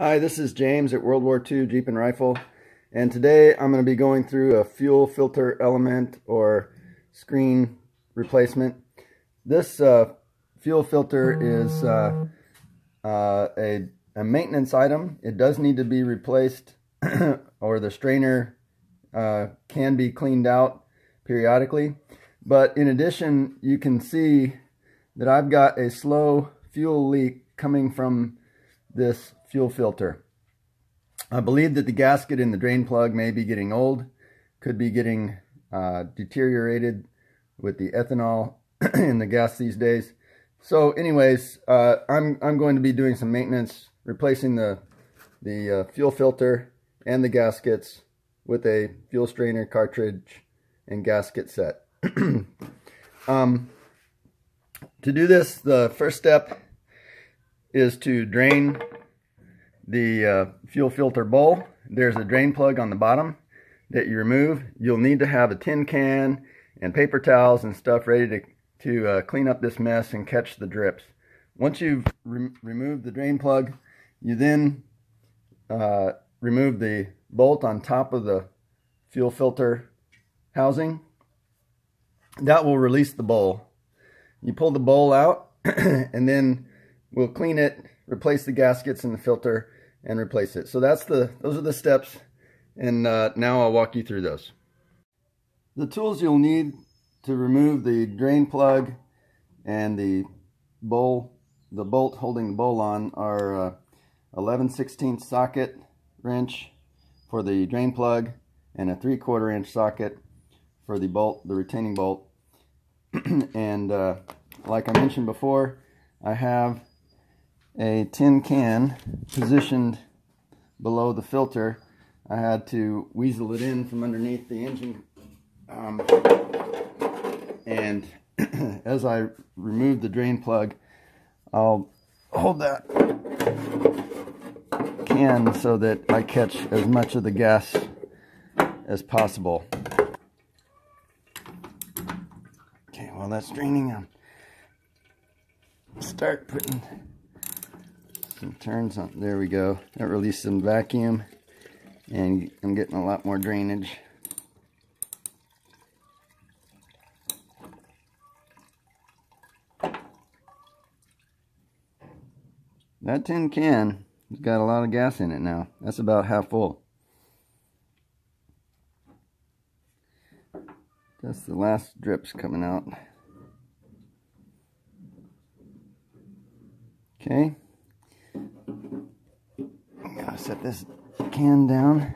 Hi, this is James at World War II Jeep and Rifle, and today I'm going to be going through a fuel filter element or screen replacement. This fuel filter is a maintenance item. It does need to be replaced or the strainer can be cleaned out periodically. But in addition, you can see that I've got a slow fuel leak coming from this fuel filter. I believe that the gasket in the drain plug may be getting old, could be getting deteriorated with the ethanol in the gas these days. So anyways, I'm going to be doing some maintenance, replacing the fuel filter and the gaskets with a fuel strainer, cartridge, and gasket set. To do this, the first step is to drain the fuel filter bowl. There's a drain plug on the bottom that you remove. You'll need to have a tin can and paper towels and stuff ready to clean up this mess and catch the drips. Once you've removed the drain plug, you then remove the bolt on top of the fuel filter housing. That will release the bowl. You pull the bowl out and then we'll clean it, replace the gaskets and the filter, and replace it. So those are the steps, and now I'll walk you through those. The tools you'll need to remove the drain plug and the bowl, the bolt holding the bowl on, are 11/16 socket wrench for the drain plug and a 3/4 inch socket for the bolt, the retaining bolt. And like I mentioned before, I have a tin can positioned below the filter. I had to weasel it in from underneath the engine, and as I remove the drain plug, I'll hold that can so that I catch as much of the gas as possible. Okay, while that's draining, I'll start putting some turns on. There we go. That released some vacuum, and I'm getting a lot more drainage. That tin can has got a lot of gas in it now. That's about half full. That's the last drips coming out. Okay. Gotta set this can down.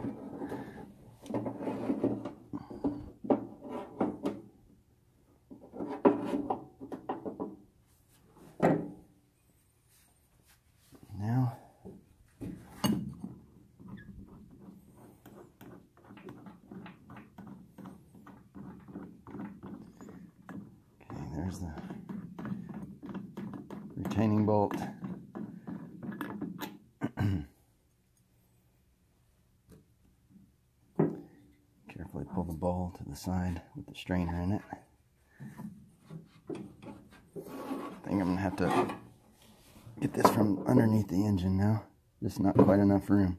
Now, okay, there's the retaining bolt. Carefully pull the bowl to the side with the strainer in it. I think I'm gonna have to get this from underneath the engine now. Just not quite enough room.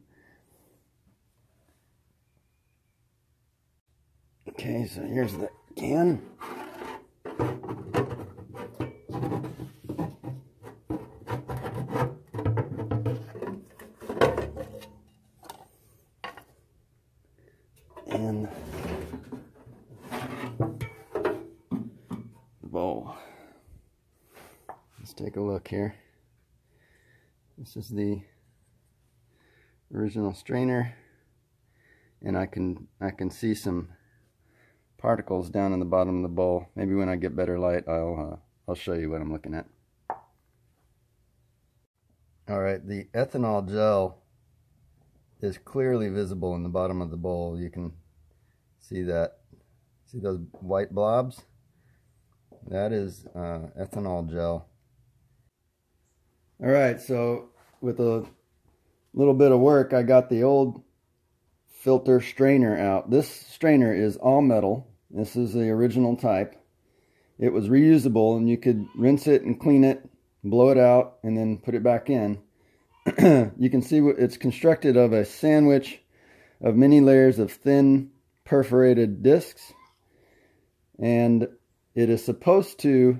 Okay, so here's the can. And the bowl. Let's take a look here. This is the original strainer, and I can see some particles down in the bottom of the bowl. Maybe when I get better light, I'll show you what I'm looking at. All right, the ethanol gel is clearly visible in the bottom of the bowl. You can see that. See those white blobs? That is ethanol gel. All right, so with a little bit of work, I got the old filter strainer out. This strainer is all metal. This is the original type. It was reusable, and you could rinse it and clean it, blow it out, and then put it back in. You can see it's constructed of a sandwich of many layers of thin perforated discs, and it is supposed to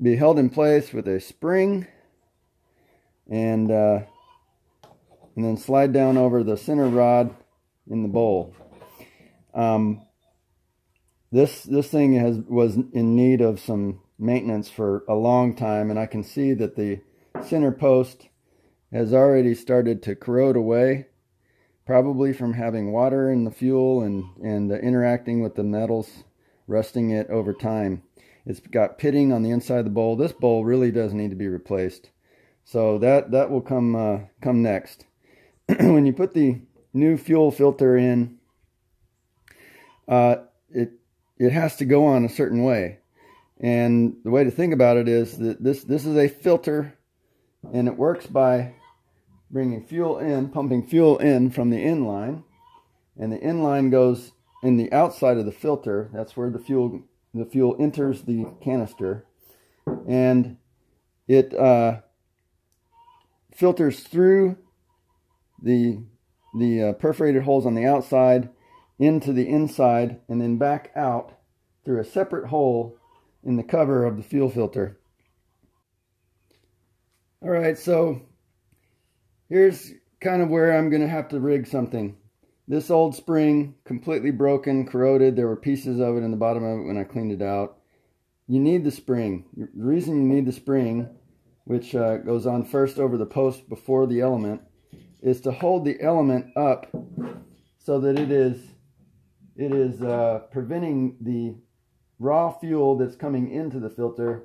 be held in place with a spring and then slide down over the center rod in the bowl. This thing was in need of some maintenance for a long time, and I can see that the center post has already started to corrode away, probably from having water in the fuel and interacting with the metals, rusting it over time. It's got pitting on the inside of the bowl. This bowl really does need to be replaced, so that will come next. When you put the new fuel filter in, it has to go on a certain way, and the way to think about it is that this is a filter, and it works by bringing fuel in, pumping fuel in from the inline, and the inline goes in the outside of the filter. That's where the fuel enters the canister, and it filters through the perforated holes on the outside into the inside, and then back out through a separate hole in the cover of the fuel filter. Alright, so here's kind of where I'm going to have to rig something. This old spring, completely broken, corroded. There were pieces of it in the bottom of it when I cleaned it out. You need the spring. The reason you need the spring, which goes on first over the post before the element, is to hold the element up so that it is preventing the raw fuel that's coming into the filter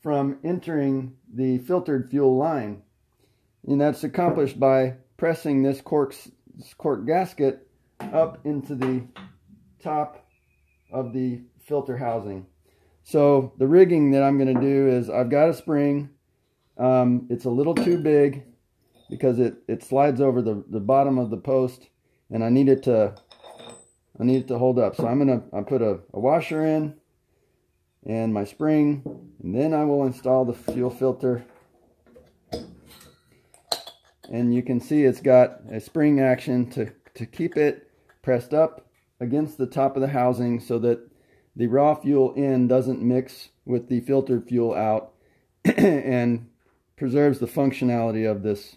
from entering the filtered fuel line. And that's accomplished by pressing this cork gasket up into the top of the filter housing. So the rigging that I'm going to do is, I've got a spring. It's a little too big because it slides over the bottom of the post, and I need it to hold up. So I put a washer in and my spring, and then I will install the fuel filter. And you can see it's got a spring action to keep it pressed up against the top of the housing so that the raw fuel in doesn't mix with the filtered fuel out and preserves the functionality of this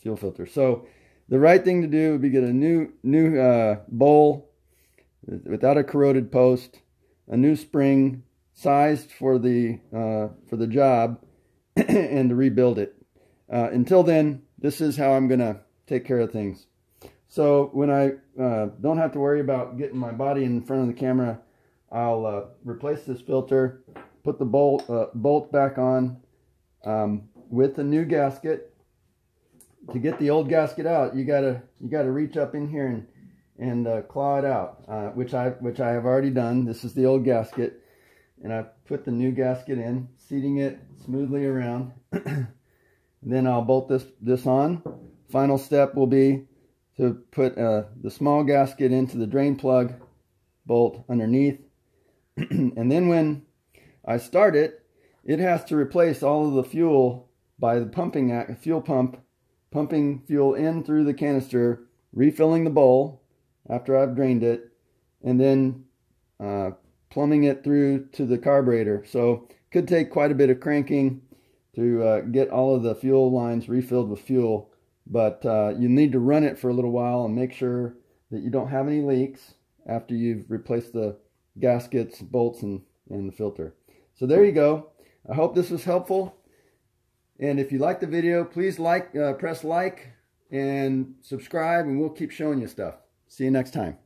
fuel filter. So the right thing to do would be get a new bowl without a corroded post, a new spring sized for the job, and to rebuild it. Until then, this is how I'm going to take care of things. So when I don't have to worry about getting my body in front of the camera, I'll replace this filter, put the bolt back on with a new gasket. To get the old gasket out, you gotta reach up in here and claw it out, which I have already done. This is the old gasket, and I put the new gasket in, seating it smoothly around. Then I'll bolt this on. Final step will be to put the small gasket into the drain plug bolt underneath. And then when I start it, it has to replace all of the fuel by the pumping fuel in through the canister, refilling the bowl after I've drained it, and then plumbing it through to the carburetor. So it could take quite a bit of cranking to get all of the fuel lines refilled with fuel, but you need to run it for a little while and make sure that you don't have any leaks after you've replaced the gaskets, bolts, and the filter. So there you go. I hope this was helpful, and if you like the video, please press like and subscribe, and we'll keep showing you stuff. See you next time.